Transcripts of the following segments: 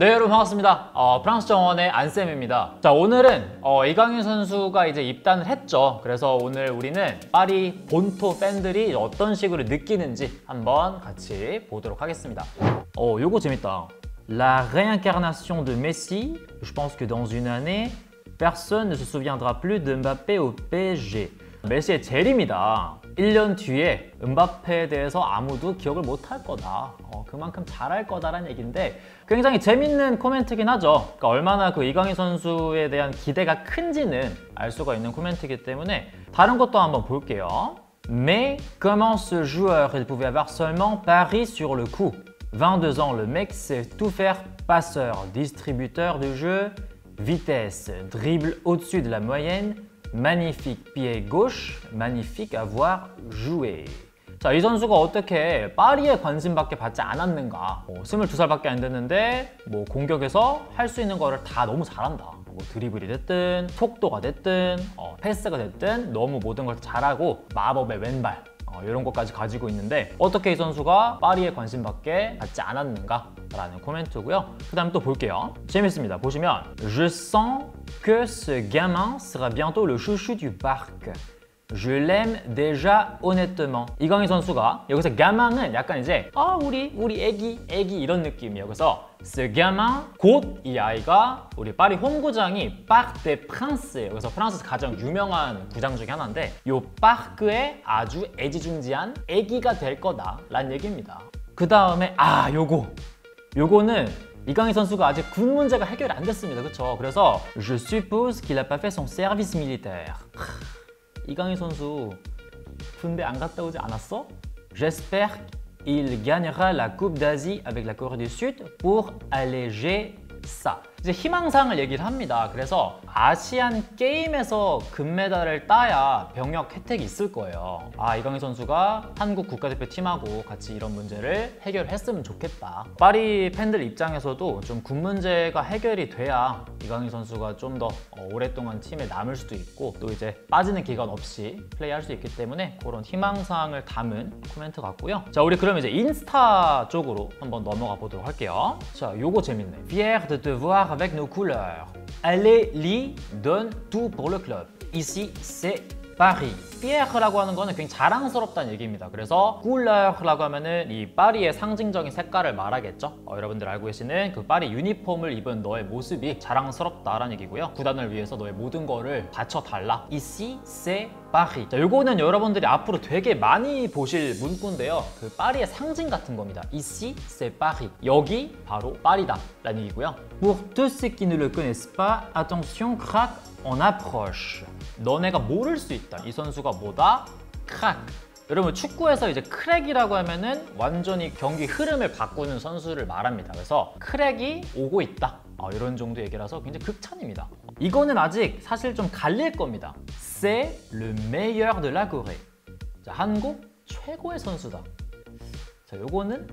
네, 여러분 반갑습니다. 프랑스 정원의 안쌤입니다. 자, 오늘은 이강인 선수가 이제 입단을 했죠. 그래서 오늘 우리는 파리 본토 팬들이 어떤 식으로 느끼는지 한번 같이 보도록 하겠습니다. 요거 재밌다. La réincarnation de Messi. Je pense que dans une année, personne ne se souviendra plus de Mbappé au PSG. 메시의 재림이다. 1년 뒤에 음바페에 대해서 아무도 기억을 못할 거다. 그만큼 잘할 거다라는 얘기인데 굉장히 재밌는 코멘트긴 하죠. 그러니까 얼마나 그 이강인 선수에 대한 기대가 큰지는 알 수가 있는 코멘트이기 때문에 다른 것도 한번 볼게요. Mais comment ce joueur il pouvait avoir seulement Paris sur le coup. 22 ans, le mec sait tout faire, passeur, distributeur de jeu, vitesse, dribble au-dessus de la moyenne. Magnifique pied gauche, magnifique avoir joué. 자, 이 선수가 어떻게 파리에 관심밖에 받지 않았는가. 22살밖에 안 됐는데 공격에서 할 수 있는 거를 다 너무 잘한다. 드리블이 됐든 속도가 됐든 패스가 됐든 너무 모든 걸 잘하고 마법의 왼발 이런 것까지 가지고 있는데 어떻게 이 선수가 파리에 관심밖에 받지 않았는가 라는 코멘트고요. 그 다음 또 볼게요. 재밌습니다. 보시면 Je sens que ce gamin sera bientôt le chouchou du parc. Je l'aime déjà honnêtement. 이강인 선수가 여기서 gamin은 약간 이제 우리 애기 이런 느낌이에요. 그래서 ce gamin 곧 이 아이가 우리 파리 홈구장이 Parc des Princes. 그래서 프랑스 가장 유명한 구장 중에 하나인데 요 파크의 아주 애지중지한 애기가 될 거다 라는 얘기입니다. 그 다음에 요거는 이강인 선수가 아직 군 문제가 해결이 안 됐습니다. 그쵸? 그래서 Je suppose qu'il n'a pas fait son service militaire. 이강인 선수 군대 안 갔다 오지 않았어? J'espère qu'il gagnera la Coupe d'Asie avec la Corée du Sud pour alléger ça. 이제 희망상을 얘기를 합니다. 그래서 아시안 게임에서 금메달을 따야 병역 혜택이 있을 거예요. 이강인 선수가 한국 국가대표팀하고 같이 이런 문제를 해결했으면 좋겠다. 파리 팬들 입장에서도 좀 군 문제가 해결이 돼야 이강인 선수가 좀 더 오랫동안 팀에 남을 수도 있고 또 이제 빠지는 기간 없이 플레이할 수 있기 때문에 그런 희망상을 담은 코멘트 같고요. 자, 우리 그럼 이제 인스타 쪽으로 한번 넘어가 보도록 할게요. 자, 요거 재밌네. Fier de te voir avec nos couleurs. Allez, Lee donne tout pour le club. Ici, c'est Paris. Fier라고 하는 거는 굉장히 자랑스럽다는 얘기입니다. 그래서 couleurs라고 하면은 이 파리의 상징적인 색깔을 말하겠죠. 여러분들 알고 계시는 그 파리 유니폼을 입은 너의 모습이 자랑스럽다라는 얘기고요. 구단을 위해서 너의 모든 거를 바쳐달라. Ici, c'est 파리. 자, 요거는 여러분들이 앞으로 되게 많이 보실 문구인데요. 그 파리의 상징 같은 겁니다. Ici, c'est Paris. 여기 바로 파리다 라는 얘기고요. Pour tous ceux qui ne le connaissent pas, attention, crack, on approche. 너네가 모를 수 있다. 이 선수가 뭐다? 크락. 여러분 축구에서 이제 크랙이라고 하면은 완전히 경기 흐름을 바꾸는 선수를 말합니다. 그래서 크랙이 오고 있다. 이런 정도 얘기라서 굉장히 극찬입니다. 이거는 아직 사실 좀 갈릴 겁니다. C'est le meilleur de la Corée. 자, 한국 최고의 선수다. 자, 요거는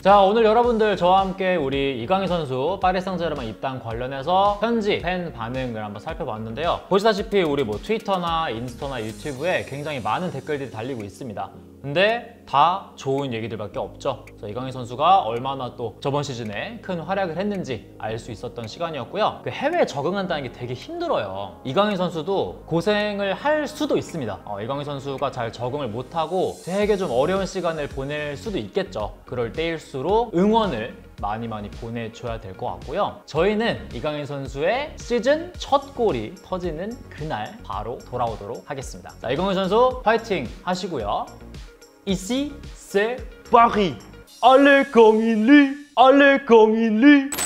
자, 오늘 여러분들 저와 함께 우리 이강인 선수 파리 생제르맹 입단 관련해서 현지 팬 반응을 한번 살펴봤는데요. 보시다시피 우리 트위터나 인스타나 유튜브에 굉장히 많은 댓글들이 달리고 있습니다. 근데 다 좋은 얘기들밖에 없죠. 그래서 이강인 선수가 얼마나 또 저번 시즌에 큰 활약을 했는지 알 수 있었던 시간이었고요. 그 해외에 적응한다는 게 되게 힘들어요. 이강인 선수도 고생을 할 수도 있습니다. 이강인 선수가 잘 적응을 못하고 되게 좀 어려운 시간을 보낼 수도 있겠죠. 그럴 때일수록 응원을 많이 보내줘야 될 것 같고요. 저희는 이강인 선수의 시즌 첫 골이 터지는 그날 바로 돌아오도록 하겠습니다. 자, 이강인 선수 파이팅 하시고요. Ici, c'est Paris. Allez, Gong Inli! Allez, Gong Inli!